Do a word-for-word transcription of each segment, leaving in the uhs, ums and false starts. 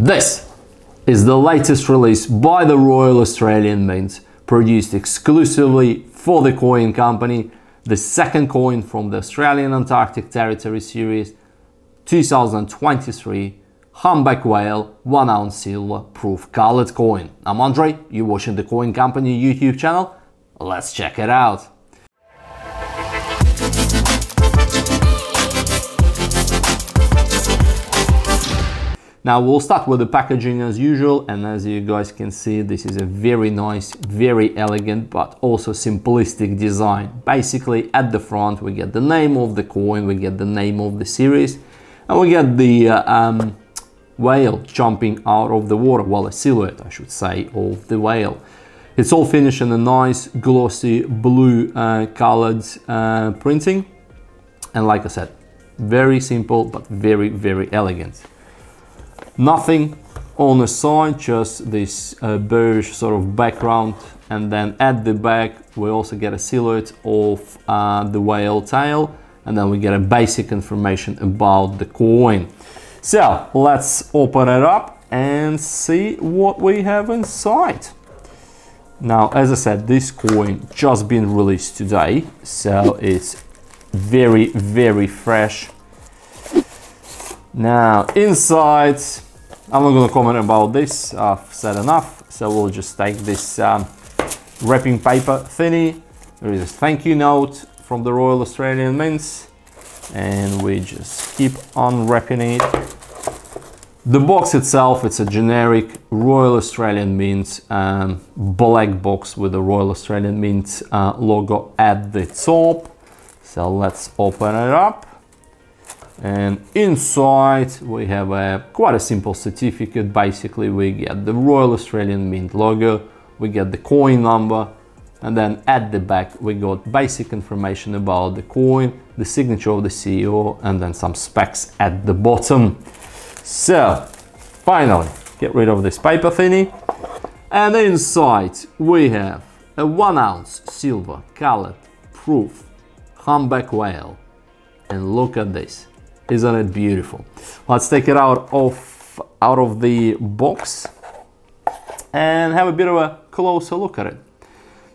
This is the latest release by the Royal Australian Mint, produced exclusively for the Coin Company, the second coin from the Australian Antarctic Territory series, two thousand twenty-three Humpback Whale one ounce silver proof colored coin. I'm Andrei, you're watching the Coin Company YouTube channel, let's check it out. Now we'll start with the packaging as usual, and as you guys can see, this is a very nice, very elegant, but also simplistic design. Basically at the front we get the name of the coin, we get the name of the series, and we get the uh, um, whale jumping out of the water, well, a silhouette I should say of the whale. It's all finished in a nice glossy blue uh, colored uh, printing, and like I said, very simple but very very elegant. Nothing on the side, just this uh, beige sort of background, and then at the back we also get a silhouette of uh, the whale tail, and then we get a basic information about the coin. So let's open it up and see what we have inside. Now, as I said, this coin just been released today, so it's very very fresh. Now inside, I'm not going to comment about this, I've said enough, so we'll just take this um, wrapping paper thingy. There is a thank you note from the Royal Australian Mint, and we just keep unwrapping it. The box itself, it's a generic Royal Australian Mint um, black box with the Royal Australian Mint uh, logo at the top. So let's open it up. And inside we have a quite a simple certificate. Basically we get the Royal Australian Mint logo, we get the coin number, and then at the back we got basic information about the coin, the signature of the C E O, and then some specs at the bottom. So finally get rid of this paper thingy, and inside we have a one ounce silver colored proof humpback whale, and look at this. Isn't it beautiful? Let's take it out of out of the box and have a bit of a closer look at it.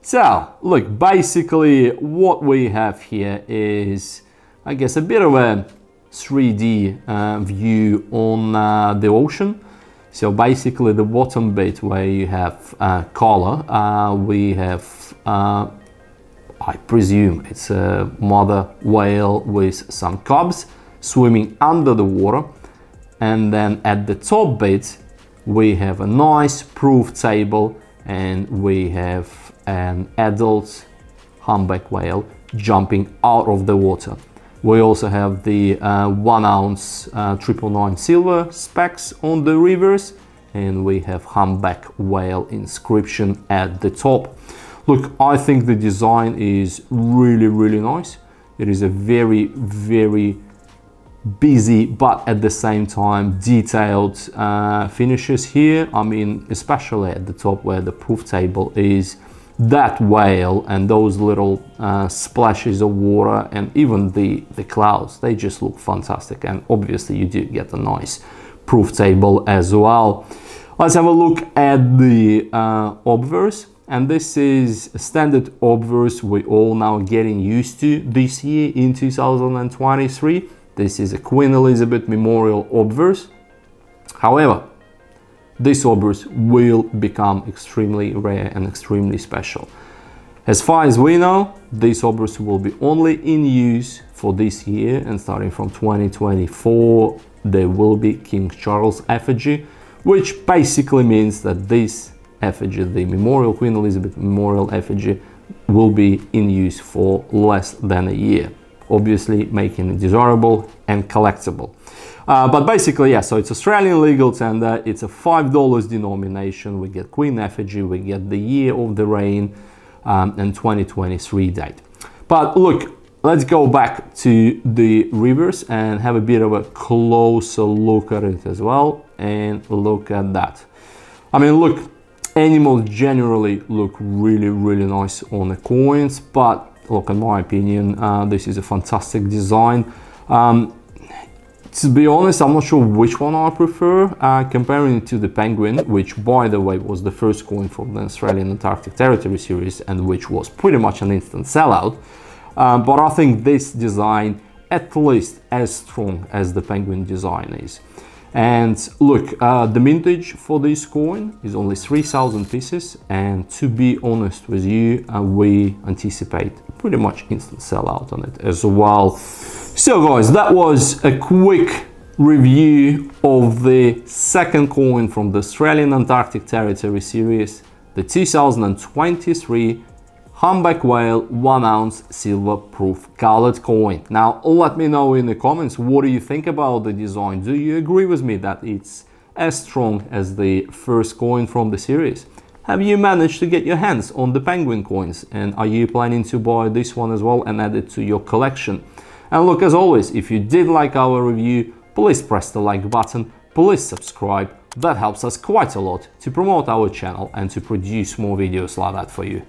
So look, basically what we have here is, I guess, a bit of a three D uh, view on uh, the ocean. So basically the bottom bit where you have uh, color, uh, we have uh, I presume it's a mother whale with some cubs swimming under the water, and then at the top bit we have a nice proof table, and we have an adult humpback whale jumping out of the water. We also have the uh, one ounce uh, triple nine silver specs on the reverse, and we have humpback whale inscription at the top. Look, I think the design is really really nice. It is a very very busy but at the same time detailed uh, finishes here. I mean, especially at the top where the proof table is, that whale and those little uh, splashes of water, and even the the clouds, they just look fantastic. And obviously you do get a nice proof table as well. Let's have a look at the uh, obverse, and this is a standard obverse we all now getting used to this year in two thousand twenty-three. This is a Queen Elizabeth Memorial obverse. However, this obverse will become extremely rare and extremely special. As far as we know, this obverse will be only in use for this year, and starting from twenty twenty-four, there will be King Charles effigy, which basically means that this effigy, the Memorial, Queen Elizabeth Memorial effigy, will be in use for less than a year, obviously making it desirable and collectible. Uh, but basically, yeah, so it's Australian legal tender, it's a five dollar denomination, we get Queen effigy, we get the year of the reign, um, and twenty twenty-three date. But look, let's go back to the reverse and have a bit of a closer look at it as well, and look at that. I mean, look, animals generally look really, really nice on the coins, but look, in my opinion, uh, this is a fantastic design. Um, To be honest, I'm not sure which one I prefer, uh, comparing it to the penguin, which by the way was the first coin from the Australian Antarctic Territory series and which was pretty much an instant sellout. Uh, but I think this design at least as strong as the penguin design is. And look, uh, the mintage for this coin is only three thousand pieces, and to be honest with you, uh, we anticipate pretty much instant sellout on it as well. So guys, that was a quick review of the second coin from the Australian Antarctic Territory series, the two thousand twenty-three Humpback Whale one ounce silver proof colored coin. Now let me know in the comments, what do you think about the design? Do you agree with me that it's as strong as the first coin from the series? Have you managed to get your hands on the penguin coins, and are you planning to buy this one as well and add it to your collection? And look, as always, if you did like our review, please press the like button, please subscribe. That helps us quite a lot to promote our channel and to produce more videos like that for you.